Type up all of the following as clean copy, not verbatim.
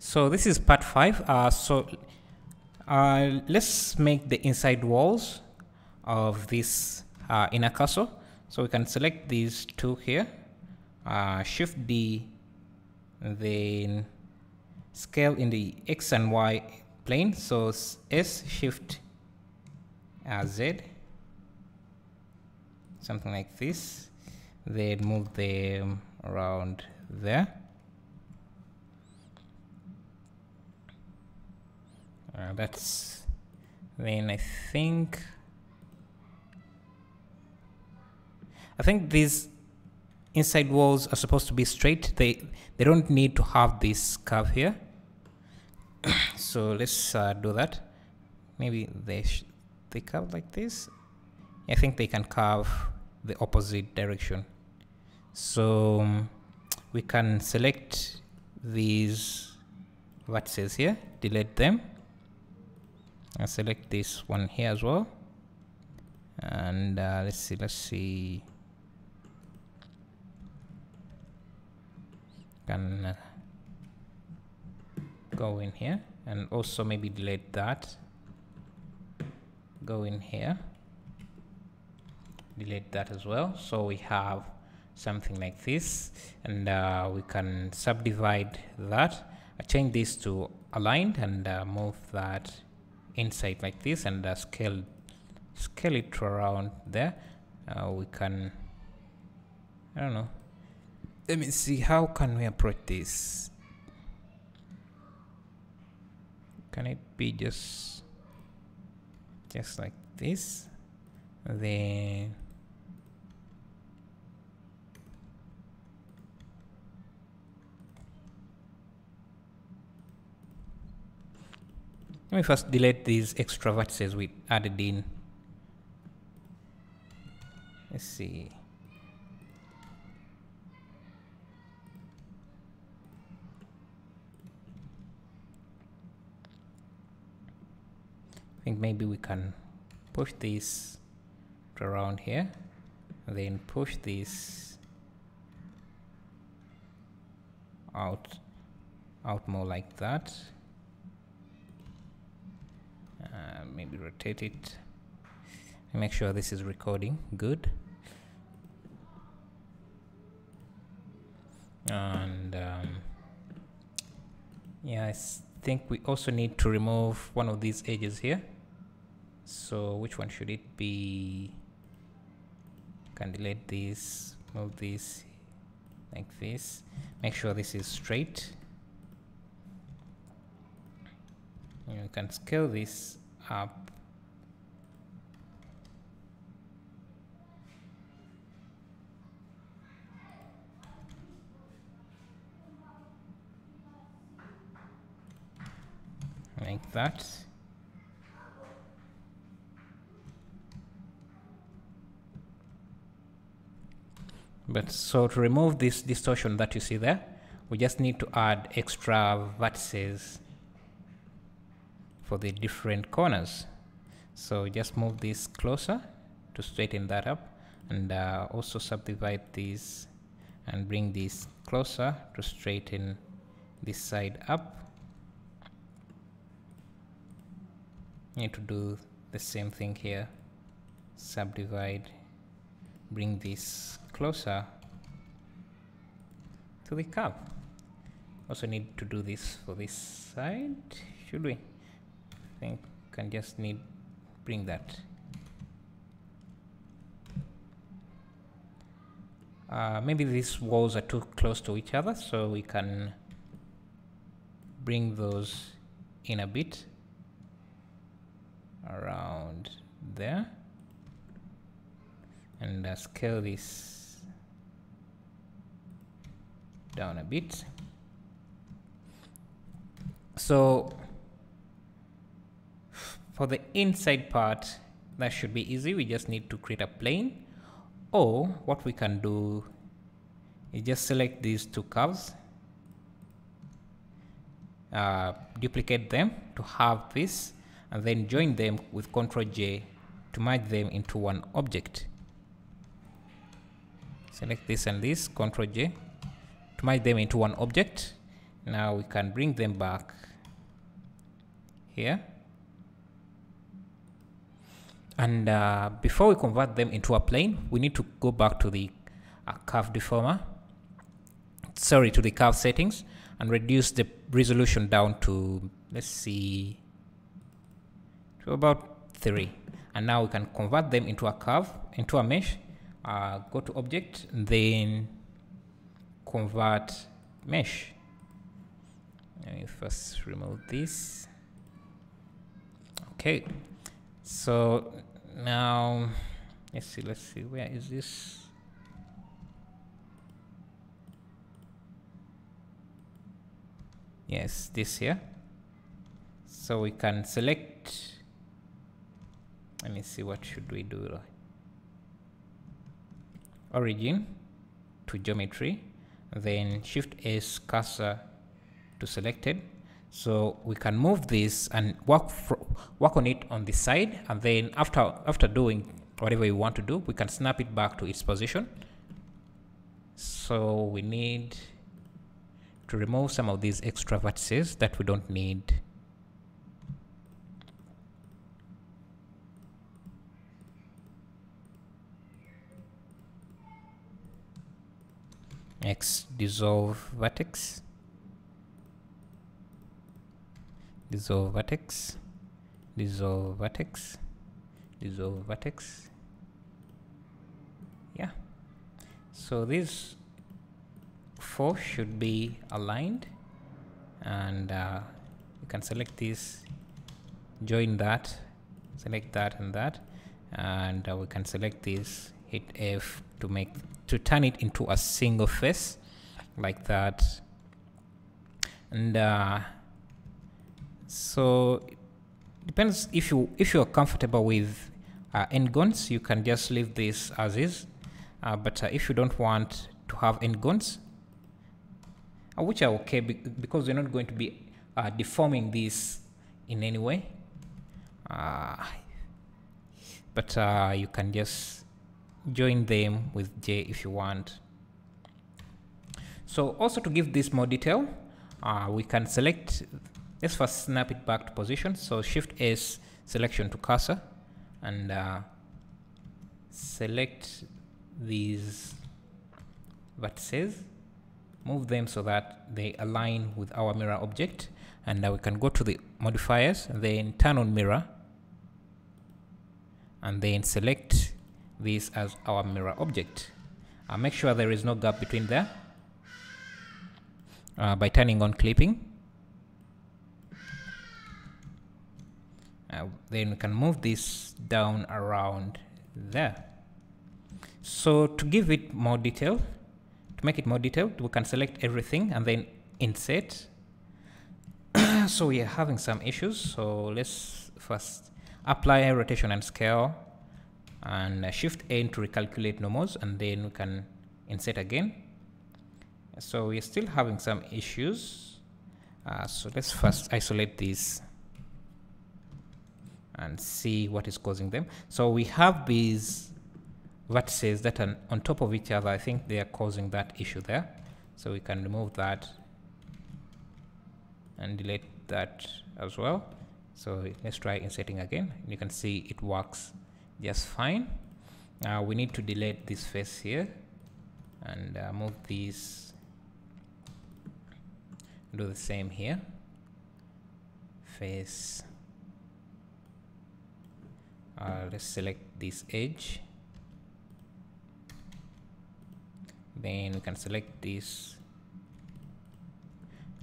So this is part 5. Let's make the inside walls of this inner castle. So we can select these two here, Shift D, then scale in the X and Y plane. So S, Shift Z, something like this. Then move them around there. That's, then I think these inside walls are supposed to be straight. They don't need to have this curve here. So let's do that. Maybe they curve like this. I think they can curve the opposite direction. So we can select these vertices here, delete them. I select this one here as well, and let's see. Can go in here and also maybe delete that. Go in here, delete that as well. So we have something like this, and we can subdivide that. I change this to aligned and move that inside like this, and scale it around there. We can, I don't know, let me see, how can we approach this? Can it be just like this? Then let me first delete these extra vertices we added in. Let's see. I think maybe we can push this around here, and then push this out more like that. Maybe rotate it and make sure this is recording good, and yeah, I think we also need to remove one of these edges here. So which one should it be? Can delete this, move this like this, make sure this is straight. You can scale this up. Like that. But so to remove this distortion that you see there, we just need to add extra vertices for the different corners. So just move this closer to straighten that up, and also subdivide this and bring this closer to straighten this side up. You need to do the same thing here, subdivide, bring this closer to the curve. Also need to do this for this side, should we? I think can just need bring that. Maybe these walls are too close to each other, so we can bring those in a bit around there, and scale this down a bit. So for the inside part, that should be easy. We just need to create a plane, or what we can do is just select these two curves, duplicate them to have this, and then join them with Ctrl J to merge them into one object. Select this and this, Ctrl J to merge them into one object. Now we can bring them back here. And before we convert them into a plane, we need to go back to the curve deformer, sorry, to the curve settings, and reduce the resolution down to, let's see, to about 3. And now we can convert them into a curve, into a mesh. Go to object, then convert mesh. Let me first remove this. Okay, so now let's see, where is this? Yes, this here. So we can select, let me see, what should we do? Origin to geometry, then Shift S cursor to selected. So we can move this and work on it on the side, and then after doing whatever you want to do, we can snap it back to its position. So we need to remove some of these extra vertices that we don't need. Next, dissolve vertex. Dissolve vertex. Dissolve vertex. Dissolve vertex. Yeah. So these 4 should be aligned, and you can select this, join that, select that and that, and we can select this. Hit F to turn it into a single face like that. And so it depends if you're comfortable with n-gons, you can just leave this as is, but if you don't want to have n-gons, which are okay because we're not going to be deforming this in any way, but you can just join them with J if you want. So also to give this more detail, we can select, let's first snap it back to position. So Shift S selection to cursor, and select these vertices, move them so that they align with our mirror object, and we can go to the modifiers, then turn on mirror, and then select this as our mirror object. Make sure there is no gap between there by turning on clipping. Then we can move this down around there. So to give it more detail, to make it more detailed, we can select everything and then insert. So we are having some issues, so let's first apply rotation and scale, and Shift N to recalculate normals, and then we can insert again. So we're still having some issues, so let's first isolate these and see what is causing them. So we have these vertices that are on top of each other. I think they are causing that issue there, so we can remove that and delete that as well. So let's try inserting again. You can see it works just fine. Now we need to delete this face here and move these, do the same here, face, let's select this edge, then we can select this.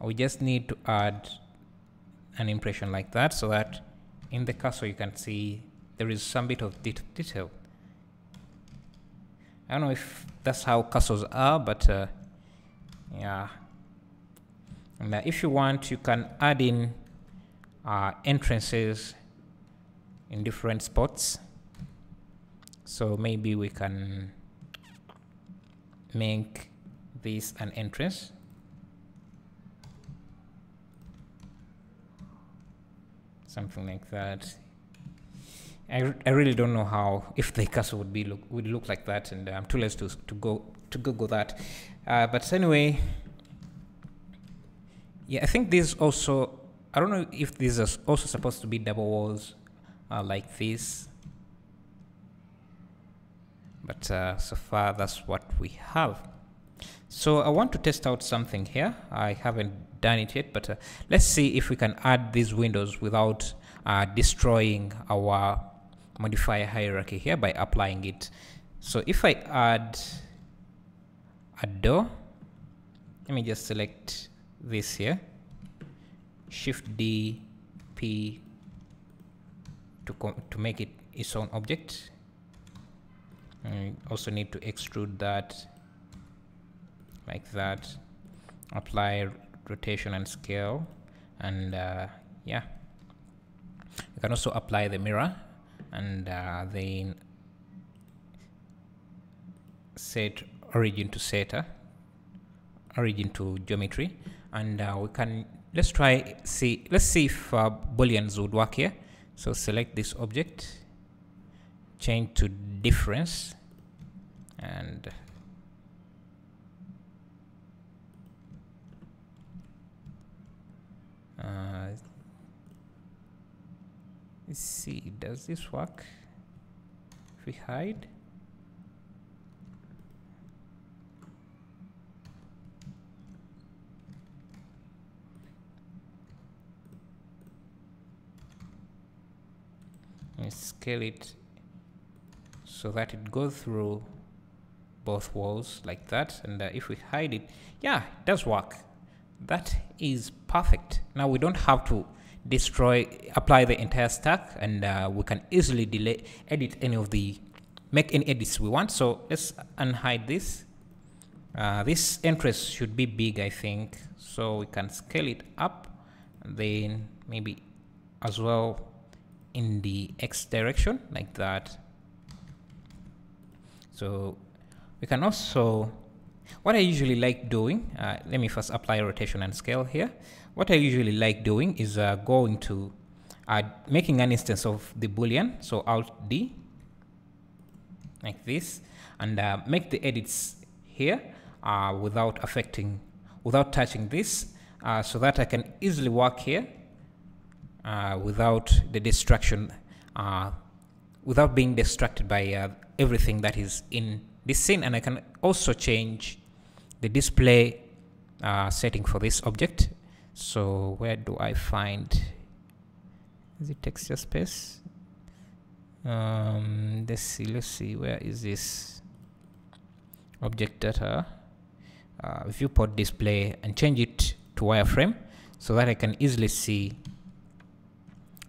We just need to add an impression like that, so that in the cursor you can see there is some bit of detail. I don't know if that's how cursors are, but yeah. And if you want, you can add in entrances in different spots. So maybe we can make this an entrance. Something like that. I really don't know how, if the cursor would look like that, and I'm too less to Google that. But anyway, Yeah, I think this also, I don't know if this is also supposed to be double walls like this. But so far that's what we have. So I want to test out something here. I haven't done it yet, but let's see if we can add these windows without destroying our modifier hierarchy here by applying it. So if I add a door, let me just select this here, Shift D, P to make it its own object. I also need to extrude that like that, apply rotation and scale, and yeah, you can also apply the mirror and then set origin to center, origin to geometry, and we can, let's see if booleans would work here. So select this object, change to difference, and let's see, does this work if we hide? Let's scale it so that it goes through both walls like that, and if we hide it, yeah, it does work. That is perfect. Now we don't have to apply the entire stack, and we can easily make any edits we want. So let's unhide this. This entrance should be big, I think, so we can scale it up, and then maybe as well in the X direction like that. So we can also, what I usually like doing, let me first apply rotation and scale here. What I usually like doing is going to making an instance of the boolean, so Alt D like this, and make the edits here without touching this, so that I can easily work here without the distraction, without being distracted by everything that is in this scene. And I can also change the display setting for this object. So where do I find the texture space? Let's see, where is this object data? Viewport display, and change it to wireframe so that I can easily see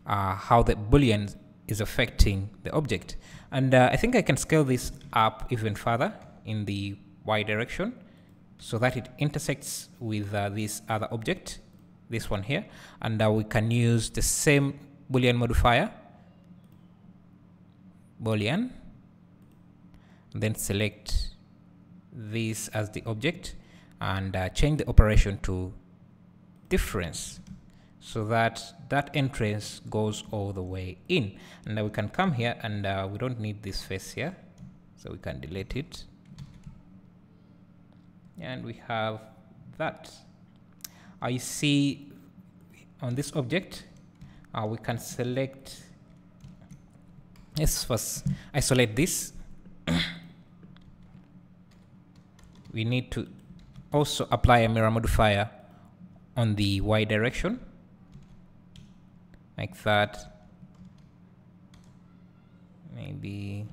how the boolean is affecting the object. And I think I can scale this up even further in the Y direction so that it intersects with this other object, this one here, and we can use the same Boolean modifier, Boolean, and then select this as the object, and change the operation to difference so that that entrance goes all the way in. And now we can come here, and we don't need this face here, so we can delete it, and we have that. I see on this object we can select, let's first isolate this. We need to also apply a mirror modifier on the Y direction like that. Maybe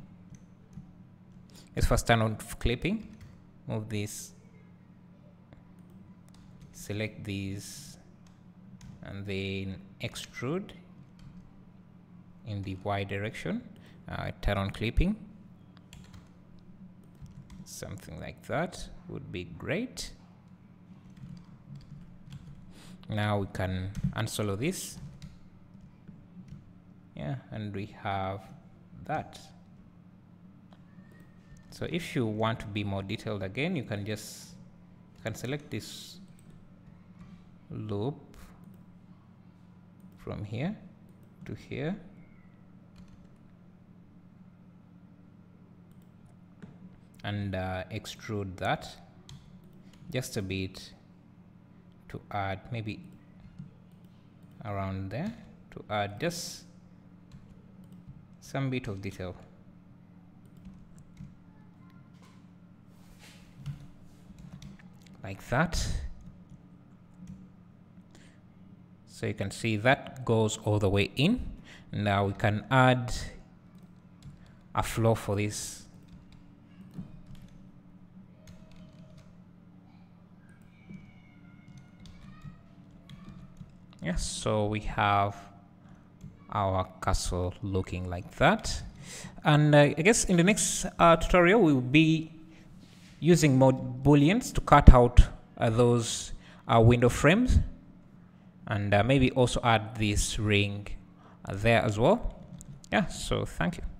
let's first turn on clipping, move this, select these, and then extrude in the Y direction, turn on clipping, something like that would be great. Now we can unsolo this. Yeah, and we have that. So if you want to be more detailed again, you can select this loop from here to here, and extrude that just a bit to add maybe around there, to add just some bit of detail. Like that. So you can see that goes all the way in. Now we can add a floor for this. Yes, so we have our castle looking like that. And I guess in the next tutorial, we'll be using more booleans to cut out those window frames. And maybe also add this ring there as well. Yeah, so thank you.